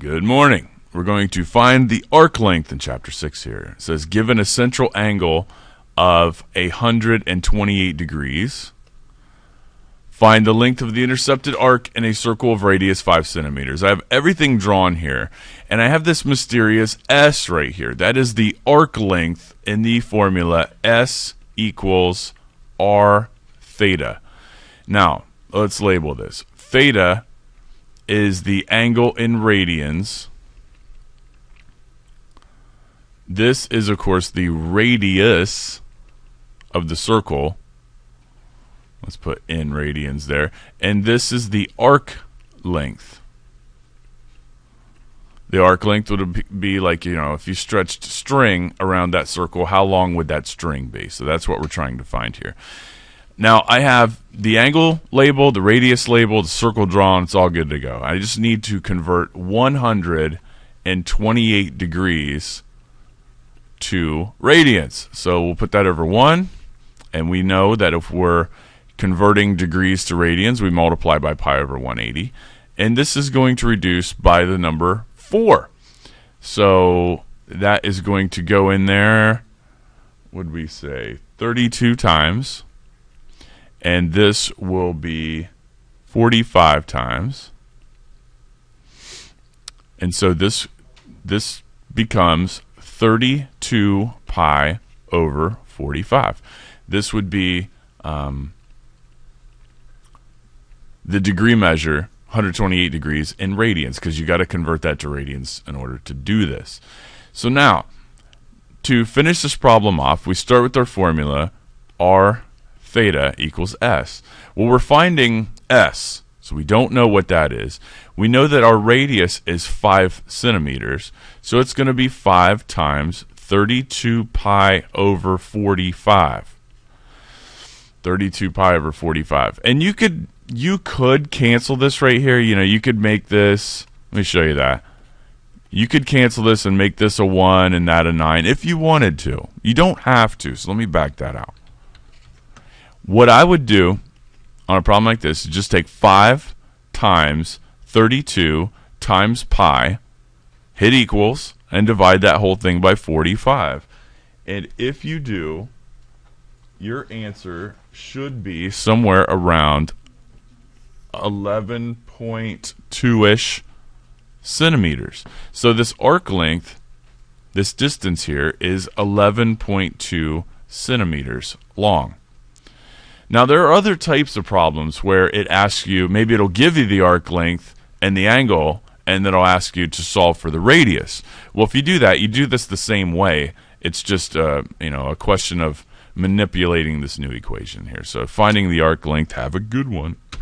Good morning. We're going to find the arc length in Chapter 6 here. It says, given a central angle of 128 degrees, find the length of the intercepted arc in a circle of radius 5 centimeters. I have everything drawn here, and I have this mysterious S right here. That is the arc length in the formula S equals R theta. Now, let's label this. Theta is the angle in radians. This is, of course, the radius of the circle. Let's put in radians there. And this is the arc length. The arc length would be like, you know, if you stretched string around that circle, how long would that string be? So that's what we're trying to find here. Now, I have the angle labeled, the radius labeled, the circle drawn. It's all good to go. I just need to convert 128 degrees to radians. So we'll put that over 1, and we know that if we're converting degrees to radians, we multiply by pi over 180, and this is going to reduce by the number 4. So that is going to go in there, would we say, 32 times. And this will be 45 times. And so this becomes 32 pi over 45. This would be the degree measure, 128 degrees in radians, because you got to convert that to radians in order to do this. So now, to finish this problem off, we start with our formula, R theta equals S. Well, we're finding S, so we don't know what that is. We know that our radius is 5 centimeters, so it's going to be 5 times 32 pi over 45. 32 pi over 45. And you could cancel this right here. You know, you could make this, let me show you that. You could cancel this and make this a 1 and that a 9 if you wanted to. You don't have to, so let me back that out. What I would do on a problem like this is just take 5 times 32 times pi, hit equals, and divide that whole thing by 45. And if you do, your answer should be somewhere around 11.2-ish centimeters. So this arc length, this distance here, is 11.2 centimeters long. Now, there are other types of problems where it asks you, maybe it'll give you the arc length and the angle, and then it'll ask you to solve for the radius. Well, if you do that, you do this the same way. It's just you know, a question of manipulating this new equation here. So finding the arc length, have a good one.